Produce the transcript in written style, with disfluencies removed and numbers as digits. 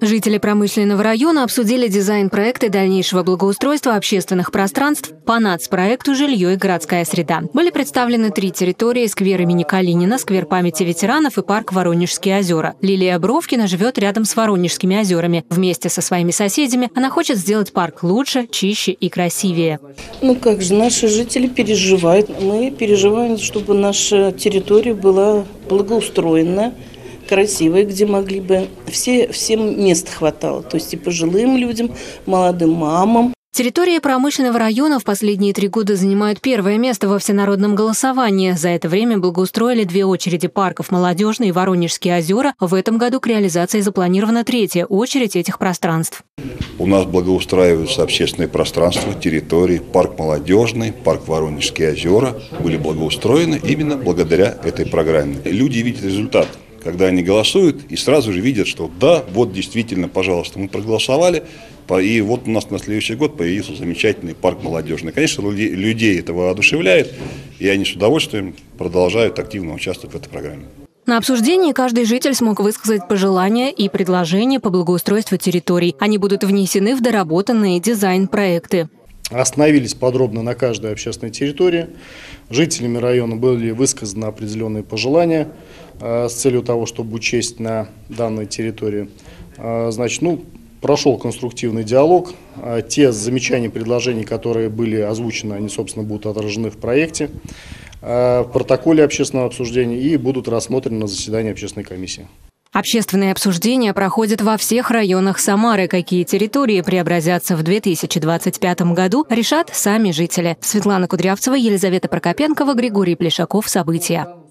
Жители промышленного района обсудили дизайн проекта дальнейшего благоустройства общественных пространств по нацпроекту «Жилье и городская среда». Были представлены 3 территории: сквер имени Калинина, сквер памяти ветеранов и парк Воронежские озера. Лилия Бровкина живет рядом с Воронежскими озерами. Вместе со своими соседями она хочет сделать парк лучше, чище и красивее. Ну как же, наши жители переживают. Мы переживаем, чтобы наша территория была благоустроена, красивые, где могли бы. Всем места хватало, то есть и пожилым людям, молодым мамам. Территории промышленного района в последние 3 года занимают первое место во всенародном голосовании. За это время благоустроили 2 очереди парков «Молодежный» и «Воронежские озера». В этом году к реализации запланирована 3-я очередь этих пространств. У нас благоустраиваются общественные пространства, территории. Парк «Молодежный», парк «Воронежские озера» были благоустроены именно благодаря этой программе. Люди видят результат, когда они голосуют и сразу же видят, что да, вот действительно, пожалуйста, мы проголосовали, и вот у нас на следующий год появился замечательный парк молодежный. Конечно, людей это воодушевляет, и они с удовольствием продолжают активно участвовать в этой программе. На обсуждении каждый житель смог высказать пожелания и предложения по благоустройству территорий. Они будут внесены в доработанные дизайн-проекты. Остановились подробно на каждой общественной территории. Жителями района были высказаны определенные пожелания с целью того, чтобы учесть на данной территории. Значит, прошел конструктивный диалог. Те замечания, предложения, которые были озвучены, они, собственно, будут отражены в проекте, в протоколе общественного обсуждения и будут рассмотрены на заседании общественной комиссии. Общественные обсуждения проходят во всех районах Самары. Какие территории преобразятся в 2025 году, решат сами жители. Светлана Кудрявцева, Елизавета Прокопенкова, Григорий Плешаков. События.